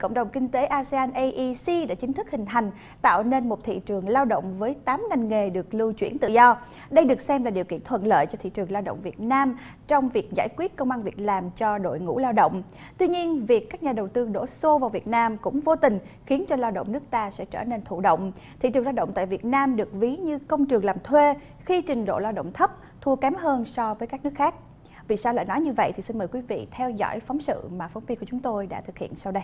cộng đồng kinh tế ASEAN AEC đã chính thức hình thành, tạo nên một thị trường lao động với 8 ngành nghề được lưu chuyển tự do. Đây được xem là điều kiện thuận lợi cho thị trường lao động Việt Nam trong việc giải quyết công ăn việc làm cho đội ngũ lao động. Tuy nhiên, việc các nhà đầu tư đổ xô vào Việt Nam cũng vô tình khiến cho lao động nước ta sẽ trở nên thụ động. Thị trường lao động tại Việt Nam được ví như công trường làm thuê khi trình độ lao động thấp, thua kém hơn so với các nước khác. Vì sao lại nói như vậy thì xin mời quý vị theo dõi phóng sự mà phóng viên của chúng tôi đã thực hiện sau đây.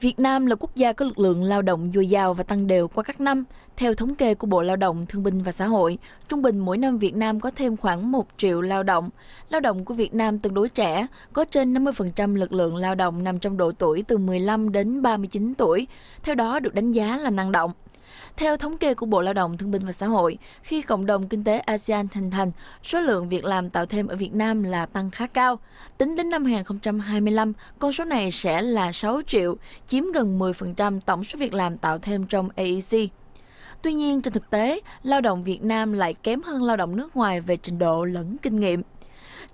Việt Nam là quốc gia có lực lượng lao động dồi dào và tăng đều qua các năm. Theo thống kê của Bộ Lao động, Thương binh và Xã hội, trung bình mỗi năm Việt Nam có thêm khoảng 1 triệu lao động. Lao động của Việt Nam tương đối trẻ, có trên 50% lực lượng lao động nằm trong độ tuổi từ 15 đến 39 tuổi, theo đó được đánh giá là năng động. Theo thống kê của Bộ Lao động, Thương binh và Xã hội, khi cộng đồng kinh tế ASEAN hình thành, số lượng việc làm tạo thêm ở Việt Nam là tăng khá cao. Tính đến năm 2025, con số này sẽ là 6 triệu, chiếm gần 10% tổng số việc làm tạo thêm trong AEC. Tuy nhiên, trên thực tế, lao động Việt Nam lại kém hơn lao động nước ngoài về trình độ lẫn kinh nghiệm.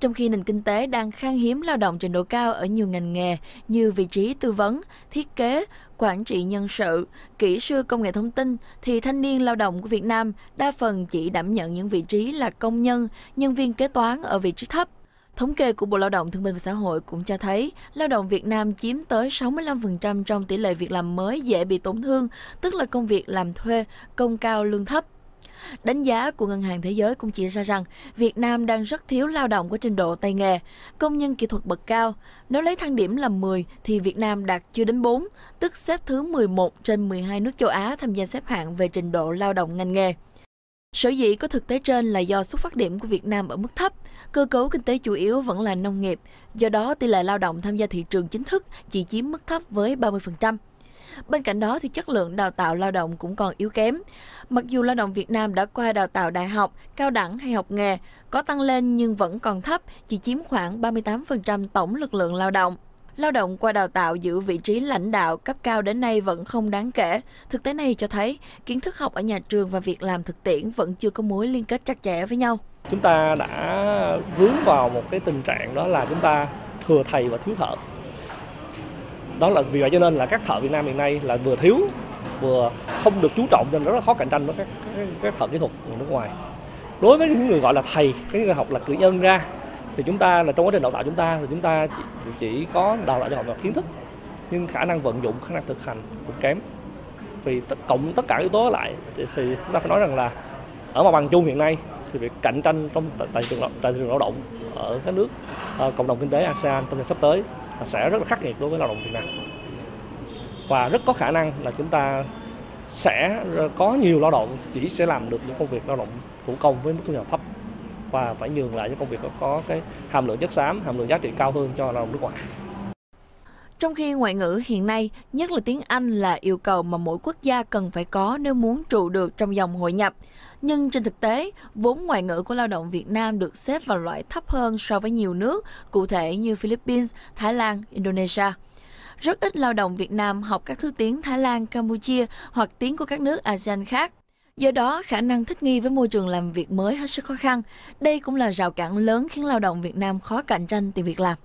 Trong khi nền kinh tế đang khan hiếm lao động trình độ cao ở nhiều ngành nghề như vị trí tư vấn, thiết kế, quản trị nhân sự, kỹ sư công nghệ thông tin, thì thanh niên lao động của Việt Nam đa phần chỉ đảm nhận những vị trí là công nhân, nhân viên kế toán ở vị trí thấp. Thống kê của Bộ Lao động, Thương binh và Xã hội cũng cho thấy, lao động Việt Nam chiếm tới 65% trong tỷ lệ việc làm mới dễ bị tổn thương, tức là công việc làm thuê, công cao lương thấp. Đánh giá của Ngân hàng Thế giới cũng chỉ ra rằng Việt Nam đang rất thiếu lao động có trình độ tay nghề, công nhân kỹ thuật bậc cao. Nếu lấy thang điểm là 10 thì Việt Nam đạt chưa đến 4, tức xếp thứ 11 trên 12 nước châu Á tham gia xếp hạng về trình độ lao động ngành nghề. Sở dĩ có thực tế trên là do xuất phát điểm của Việt Nam ở mức thấp, cơ cấu kinh tế chủ yếu vẫn là nông nghiệp, do đó tỷ lệ lao động tham gia thị trường chính thức chỉ chiếm mức thấp với 30%. Bên cạnh đó thì chất lượng đào tạo lao động cũng còn yếu kém. Mặc dù lao động Việt Nam đã qua đào tạo đại học, cao đẳng hay học nghề có tăng lên nhưng vẫn còn thấp, chỉ chiếm khoảng 38% tổng lực lượng lao động. Lao động qua đào tạo giữ vị trí lãnh đạo cấp cao đến nay vẫn không đáng kể. Thực tế này cho thấy kiến thức học ở nhà trường và việc làm thực tiễn vẫn chưa có mối liên kết chặt chẽ với nhau. Chúng ta đã vướng vào một cái tình trạng đó là chúng ta thừa thầy và thiếu thợ. Đó là vì vậy cho nên là các thợ Việt Nam hiện nay là vừa thiếu, vừa không được chú trọng nên rất là khó cạnh tranh với các thợ kỹ thuật người nước ngoài. Đối với những người gọi là thầy, cái người học là cử nhân ra, thì chúng ta là trong quá trình đào tạo chúng ta thì chúng ta chỉ có đào tạo cho họ về kiến thức, nhưng khả năng vận dụng, khả năng thực hành cũng kém. Vì cộng tất cả yếu tố lại thì chúng ta phải nói rằng là ở mặt bằng chung hiện nay thì việc cạnh tranh trong thị trường lao động ở các nước cộng đồng kinh tế ASEAN trong thời sắp tới sẽ rất là khắc nghiệt đối với lao động Việt Nam, và rất có khả năng là chúng ta sẽ có nhiều lao động chỉ sẽ làm được những công việc lao động thủ công với mức thu nhập thấp và phải nhường lại những công việc có cái hàm lượng chất xám, hàm lượng giá trị cao hơn cho lao động nước ngoài. Trong khi ngoại ngữ hiện nay, nhất là tiếng Anh là yêu cầu mà mỗi quốc gia cần phải có nếu muốn trụ được trong dòng hội nhập. Nhưng trên thực tế, vốn ngoại ngữ của lao động Việt Nam được xếp vào loại thấp hơn so với nhiều nước, cụ thể như Philippines, Thái Lan, Indonesia. Rất ít lao động Việt Nam học các thứ tiếng Thái Lan, Campuchia hoặc tiếng của các nước ASEAN khác. Do đó, khả năng thích nghi với môi trường làm việc mới hết sức khó khăn. Đây cũng là rào cản lớn khiến lao động Việt Nam khó cạnh tranh tìm việc làm.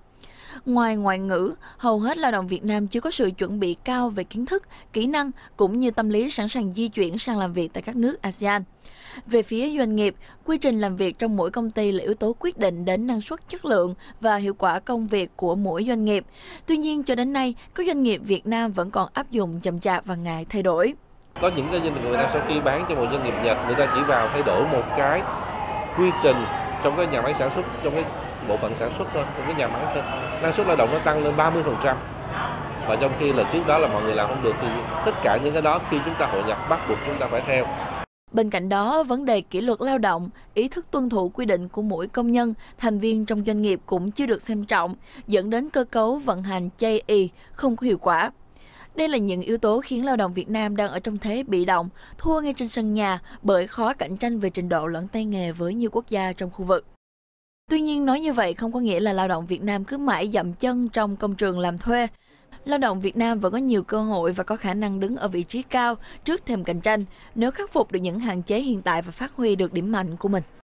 Ngoài ngoại ngữ, hầu hết lao động Việt Nam chưa có sự chuẩn bị cao về kiến thức, kỹ năng cũng như tâm lý sẵn sàng di chuyển sang làm việc tại các nước ASEAN. Về phía doanh nghiệp, quy trình làm việc trong mỗi công ty là yếu tố quyết định đến năng suất, chất lượng và hiệu quả công việc của mỗi doanh nghiệp. Tuy nhiên, cho đến nay, các doanh nghiệp Việt Nam vẫn còn áp dụng chậm chạp và ngại thay đổi. Có những doanh nghiệp Việt Nam sau khi bán cho một doanh nghiệp Nhật, người ta chỉ vào thay đổi một cái quy trình trong cái nhà máy sản xuất, trong cái bộ phận sản xuất thôi, trong cái nhà máy thôi. Năng suất lao động nó tăng lên 30%. Và trong khi là trước đó là mọi người làm không được thì tất cả những cái đó khi chúng ta hội nhập bắt buộc chúng ta phải theo. Bên cạnh đó, vấn đề kỷ luật lao động, ý thức tuân thủ quy định của mỗi công nhân, thành viên trong doanh nghiệp cũng chưa được xem trọng, dẫn đến cơ cấu vận hành chây ì, không có hiệu quả. Đây là những yếu tố khiến lao động Việt Nam đang ở trong thế bị động, thua ngay trên sân nhà bởi khó cạnh tranh về trình độ lẫn tay nghề với nhiều quốc gia trong khu vực. Tuy nhiên, nói như vậy không có nghĩa là lao động Việt Nam cứ mãi dậm chân trong công trường làm thuê. Lao động Việt Nam vẫn có nhiều cơ hội và có khả năng đứng ở vị trí cao trước thềm cạnh tranh nếu khắc phục được những hạn chế hiện tại và phát huy được điểm mạnh của mình.